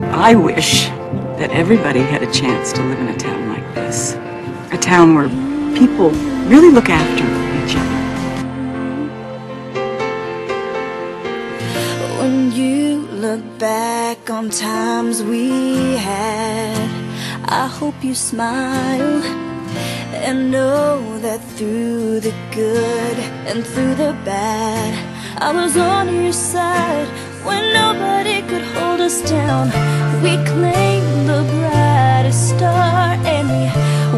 I wish that everybody had a chance to live in a town like this, a town where people really look after each other. When you look back on times we had, I hope you smile and know that through the good and through the bad, I was on your side when nobody could hold us down. We claimed the brightest star, and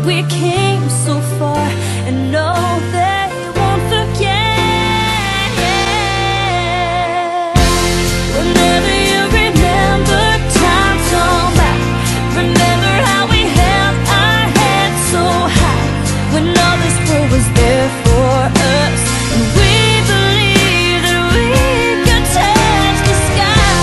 we came so far, and no, they won't forget. Whenever you remember times gone by, remember how we held our heads so high, when all this world was there for us, and we believed that we could touch the sky.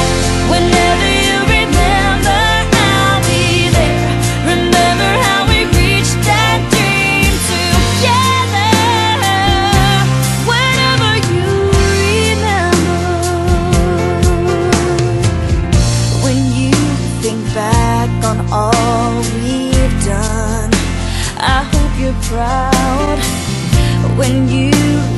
Whenever you remember, I'll be there. Remember how we reached that dream together. Whenever you remember, when you think back on all we've done, I hope you're proud when you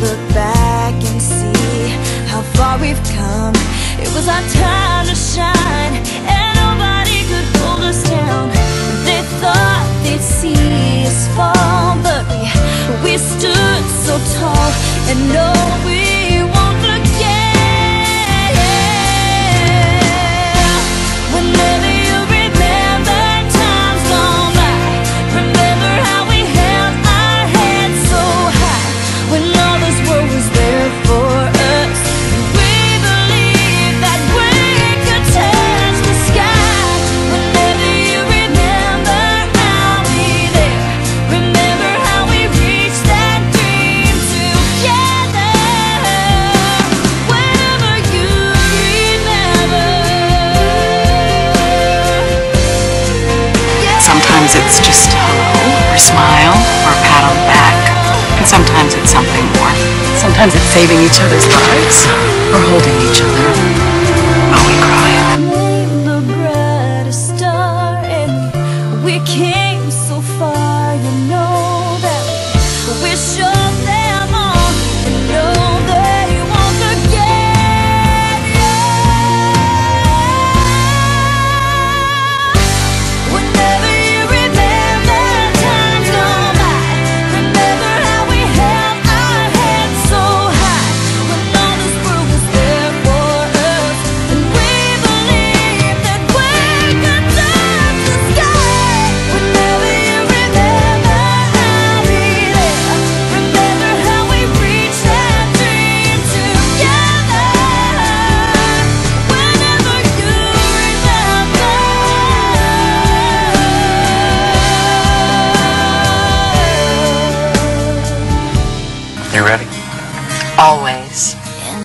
look back and see how far we've come. It was our time to shine, and nobody could hold us down. They thought they'd see us fall, but we stood so tall, and no, we won't forget. Whenever you remember times gone by, remember how we held our heads so high, when all this world was there for us. We believed that we could touch the sky. Whenever you remember, I'll be there. Remember how we reached that dream together. Whenever you remember. Sometimes it's just hello, or smile, or a pat on the back. And sometimes it's something more. Sometimes it's saving each other's lives, or holding each other while we cry. Name the brightest star, and we came so far, you know that we showed them all, and know they won't forget. Whenever you remember times gone by, remember how we held our heads so high, when all this world was there for us, and we believed that we could touch the sky. Whenever you remember, I'll be there. Remember how we reached that dream together. Whenever you remember. You're ready? Always.